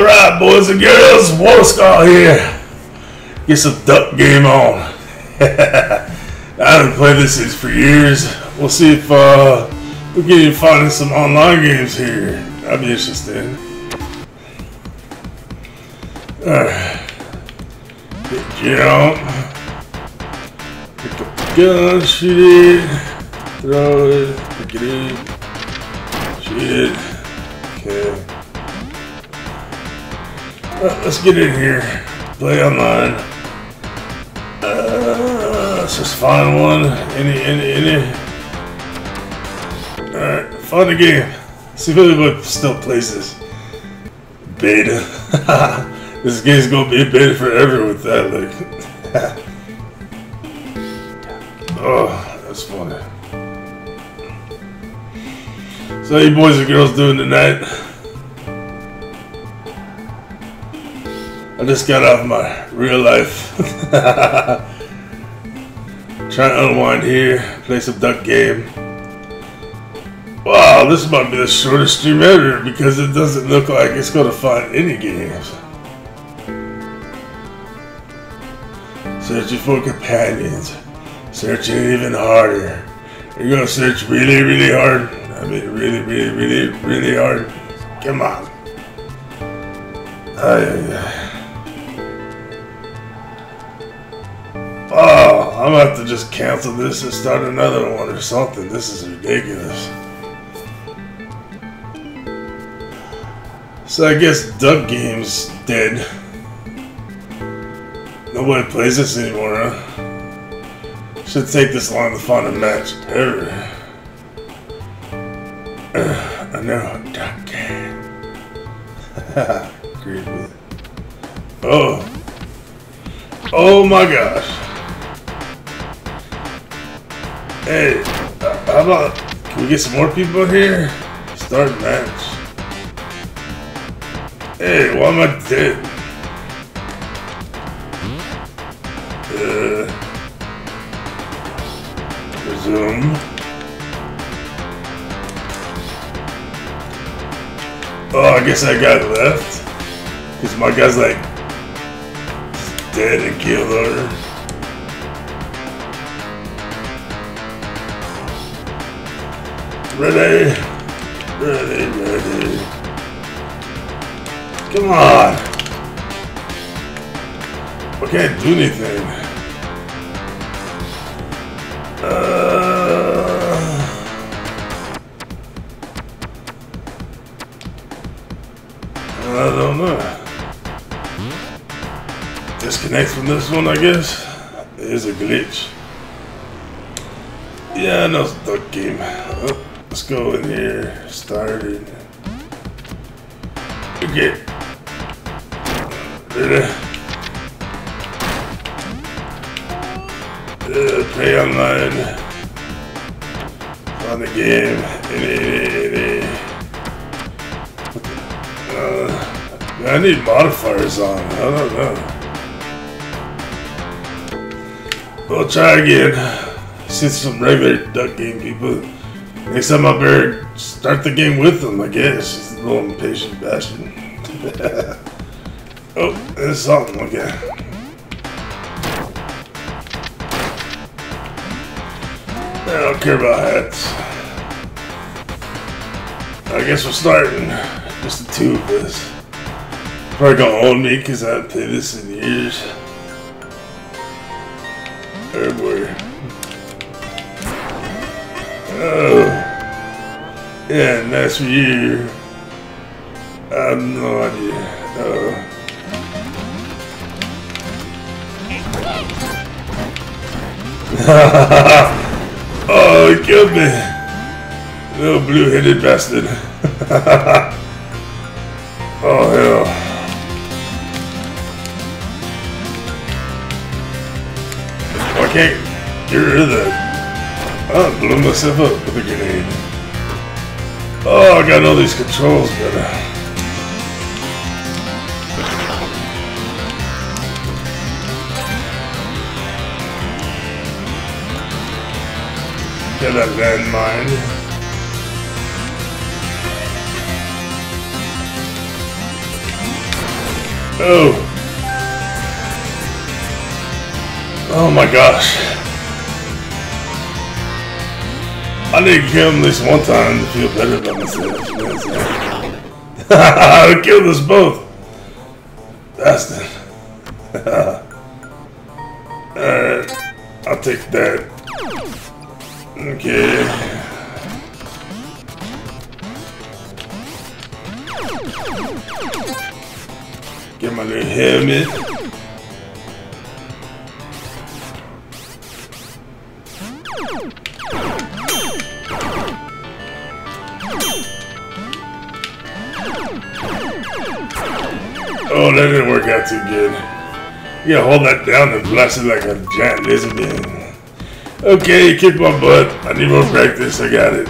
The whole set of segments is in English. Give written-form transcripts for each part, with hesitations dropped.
Alright, boys and girls, WarSkull here. Get some duck game on. I haven't played this since for years. We'll see if we can find some online games here. I'd be interested. Alright. Jump. Pick up the gun, shoot it. Throw it, pick it in, shoot it. Okay. Let's get in here. Play online. Let's just find one. Any. Alright, find a game. See if everybody still plays this. Beta. This game's gonna be a beta forever with that look. Oh, that's funny. So how you boys and girls doing tonight? I just got off my real life. Trying to unwind here, play some duck game. Wow, this might be the shortest stream ever because it doesn't look like it's going to find any games. Searching for companions. Searching even harder. You're going to search really, really hard. I mean, really, really, really, really hard. Come on. Oh, I'm gonna have to just cancel this and start another one or something. This is ridiculous. So I guess Duck Game's dead. Nobody plays this anymore, huh? Should take this long to find a match ever. I know, Duck Game. Haha, creepy. Oh. Oh my gosh. Hey, how about, can we get some more people here? Start match. Hey, why am I dead? Resume. Oh, I guess that guy left. Because my guy's like, dead and killed her. Ready. Come on. I can't do anything. I don't know. Disconnect from this one, I guess. There's a glitch. Yeah, no, it's Duck Game. Oh. Let's go in here, start it. Okay. Play online. Find the game. I need modifiers on, I don't know. We'll try again. See some regular Duck Game people. Next time I better start the game with them, I guess. It's a little impatient bastard. Oh, there's something again. I don't care about hats. I guess we're starting. Just the two of us. Probably gonna own me because I haven't played this in years. Everywhere. Oh, yeah, nice for you. I have no idea. Oh. Oh, he killed me. Little blue-headed bastard. Oh, hell. I can't get rid of that. I blew myself up with a grenade. Oh, I gotta know these controls better. Get that landmine. Oh my gosh. I need to kill him this one time to feel better about myself. Haha, killed us both. That's it. Alright, I'll take that. Okay. Get my little helmet. Oh, that didn't work out too good. You gotta hold that down and blast it like a giant lizard man. Okay, kick my butt. I need more practice. I got it.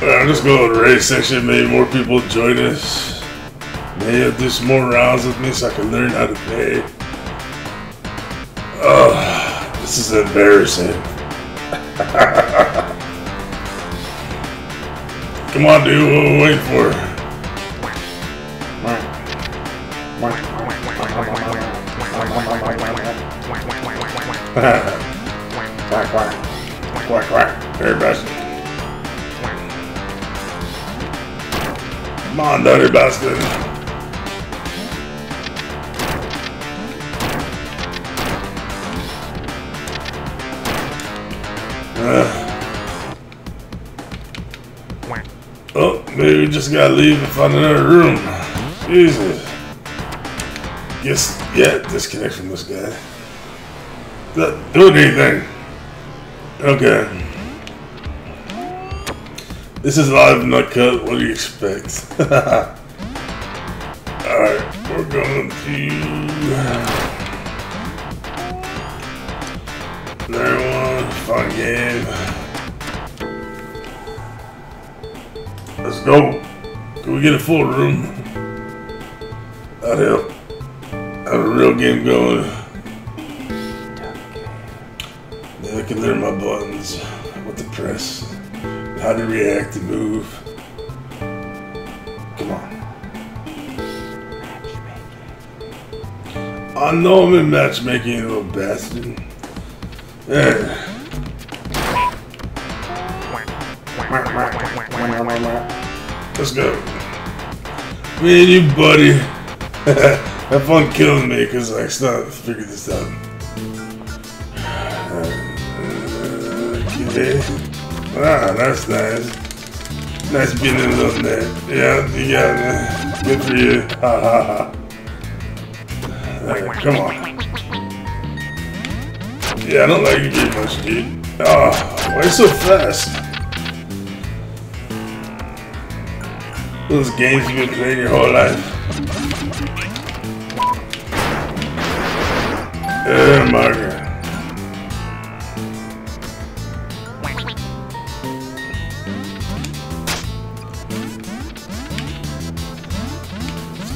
Alright, I'm just going to the race section. Maybe more people join us. Maybe I'll do some more rounds with me so I can learn how to play. Oh, this is embarrassing. Come on, dude, what are we waiting for? Quack, quack. Quack, quack. Very best. Come on, dirty bastard. Oh, maybe we just gotta leave and find another room. Jesus. Guess, yeah, disconnect from this guy. Not doing anything. Okay. This is live, not cut. What do you expect? Alright, we're going to... Another one. Fun game. Let's go. Can we get a full room? That'd help. Have a real game going. Now I can learn my buttons, what to press, how to react and move. Come on. I know I'm in matchmaking, you little bastard. Yeah. Let's go. Man, you buddy. Have fun killing me because I still figured this out. Okay. Ah, that's nice. Nice being in love with that. Yeah, you got it. Good for you. Ha ha ha. Right, come on. Yeah, I don't like you very much, dude. Ah, why are you so fast? Those games you've been playing your whole life. Oh my god.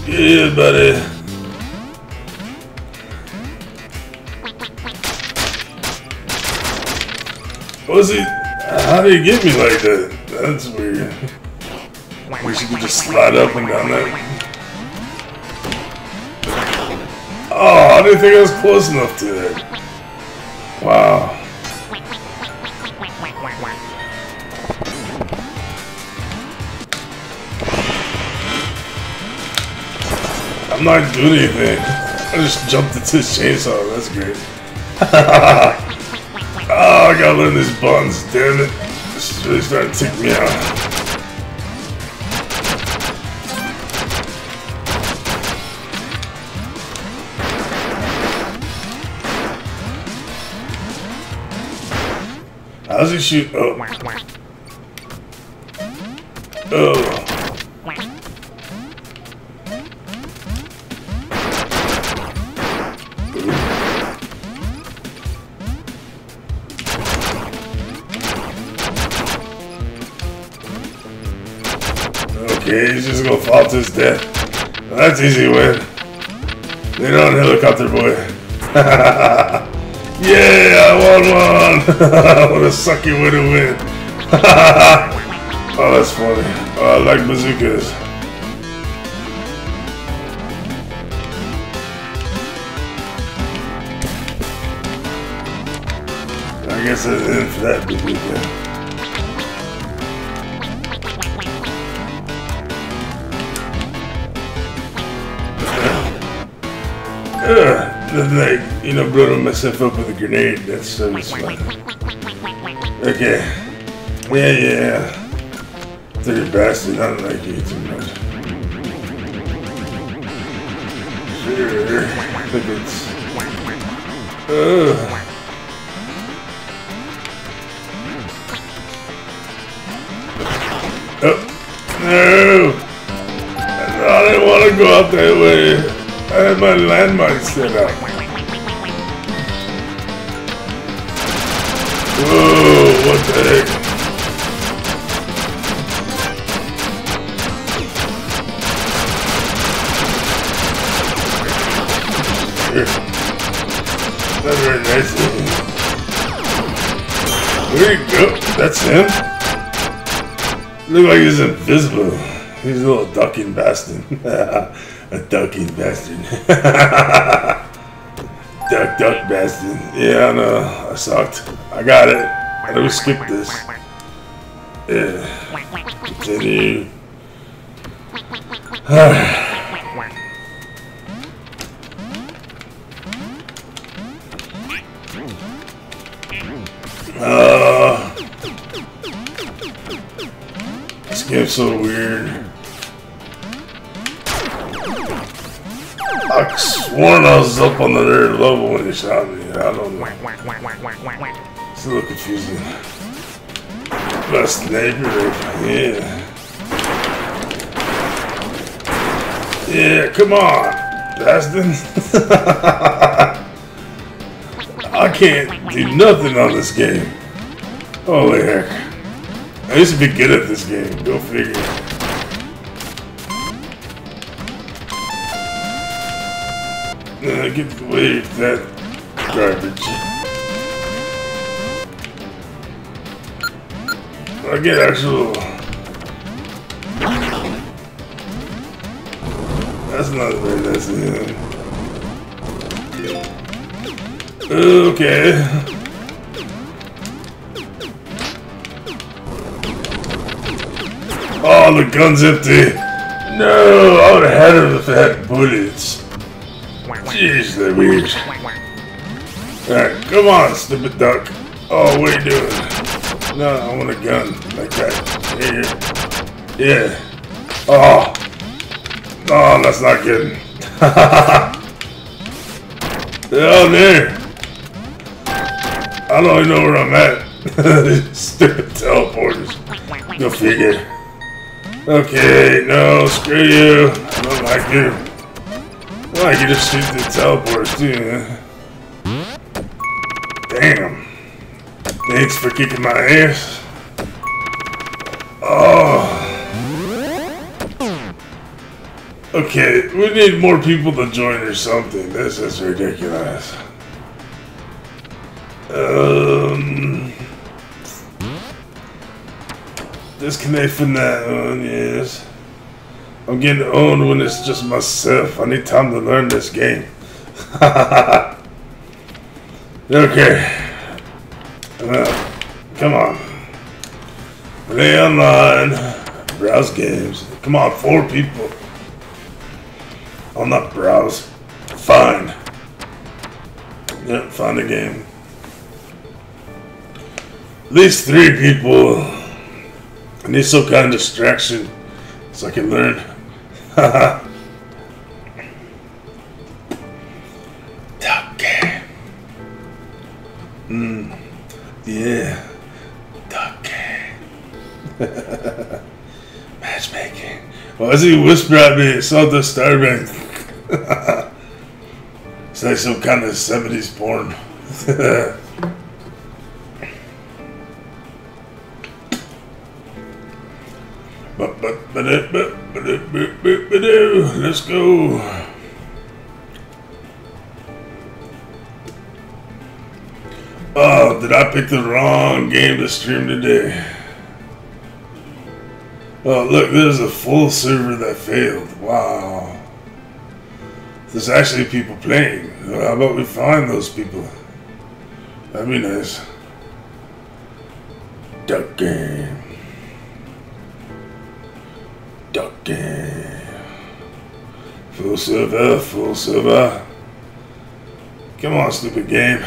Yeah, buddy. What was he? How did he get me like that? That's weird. Wish you could just slide up and down that. Oh, I didn't think I was close enough to it. Wow. I'm not doing anything. I just jumped into his chainsaw. That's great. Oh, I gotta learn these buttons. Damn it. This is really starting to tick me out. How's he shoot? Oh. Oh. Okay, he's just gonna fall to his death. Well, that's easy win. They're on helicopter boy. Hahaha. Yeah, I won one! What a sucky way to win. Oh, that's funny. Oh, I like bazookas. I guess it's in for that bazooka. Like, you know, blowing myself up with a grenade, that's so fun. Okay. Yeah, yeah. Dirty bastard, I don't like you too much. Sure. Tickets. Ugh. Oh. No! I don't want to go out that way. I had my landmine set up. Whoa, what the heck? That's very nice. There you go. That's him? Look like he's invisible. He's a little ducking bastard. A ducking bastard. Duck, duck bastard. Yeah, I know. I sucked. I got it. I don't skip this. Yeah. Continue. This game's so weird. I sworn I was up on the third level when they shot me. I don't know. It's a little confusing. Best neighbor, yeah. Yeah, come on, bastard. I can't do nothing on this game. Holy heck. I used to be good at this game, go figure. I can't believe that garbage. I get actual. That's not very nice of him. Okay. Oh, the gun's empty. No, I would have had him if I had bullets. Jeez Louise. Alright, come on, stupid duck. Oh, what are you doing? No, I want a gun like that. Here. Yeah. Oh. Oh, that's not good. Down there. I don't even know where I'm at. Stupid teleporters. Go figure. Okay, no, screw you. I don't like you. Well, I can just shoot the teleporters too, huh? Damn. Thanks for kicking my ass. Oh. Okay, we need more people to join or something. This is ridiculous. Disconnect from that one, yes. I'm getting owned when it's just myself. I need time to learn this game. Okay. Come on. Play online. Browse games. Come on, 4 people. I'll not browse. Find. Yep, find a game. At least 3 people. I need some kind of distraction so I can learn. Duck game. Yeah. Duck game. Matchmaking. Why does he whisper at me? It's so disturbing. It's like some kind of 70s porn. Let's go. Oh, did I pick the wrong game to stream today? Oh, look, there's a full server that failed. Wow. There's actually people playing. How about we find those people? That'd be nice. Duck Game. Duck Game. Full server, full server. Come on, stupid game.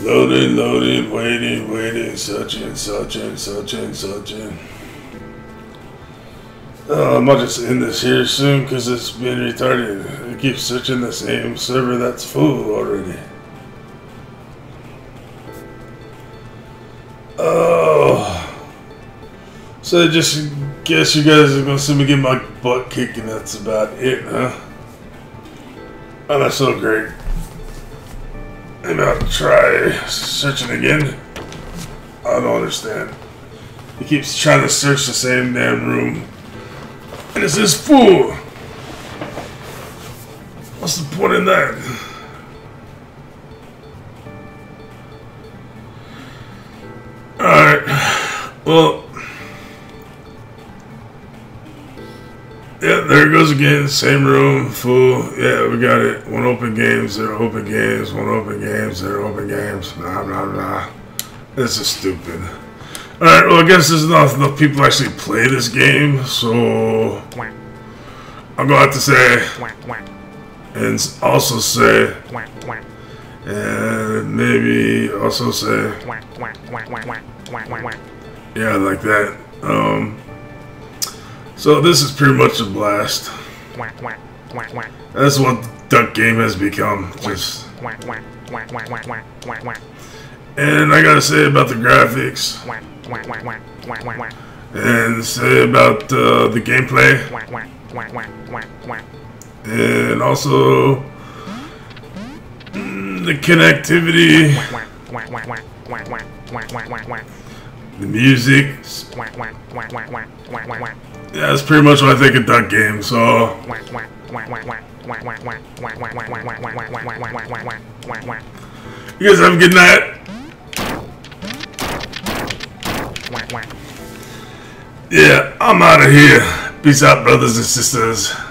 Loading, loading, waiting, waiting, searching, searching, searching, searching. Oh, I might just end this here soon because it's been retarded. I keep searching the same server that's full already. Oh. So I just guess you guys are going to see me get my butt kicked and that's about it, huh? Oh, that's so great. And I'll try searching again. I don't understand. He keeps trying to search the same damn room. And it's this fool! What's the point in that? Alright. Well. Yeah, there it goes again. Same room, fool. Yeah, we got it. One open games, zero open games. One open games, zero open games. Blah, blah, blah. This is stupid. Alright, well, I guess there's not enough people actually play this game, so I'm going to have to say, and also say, and maybe also say, yeah, like that. So this is pretty much a blast. That's what Duck Game has become. Just. And I gotta say about the graphics. And say about the gameplay. And also the connectivity. The music. Yeah, that's pretty much what I think of Duck Game, so. You guys have a good night. Yeah, I'm out of here. Peace out, brothers and sisters.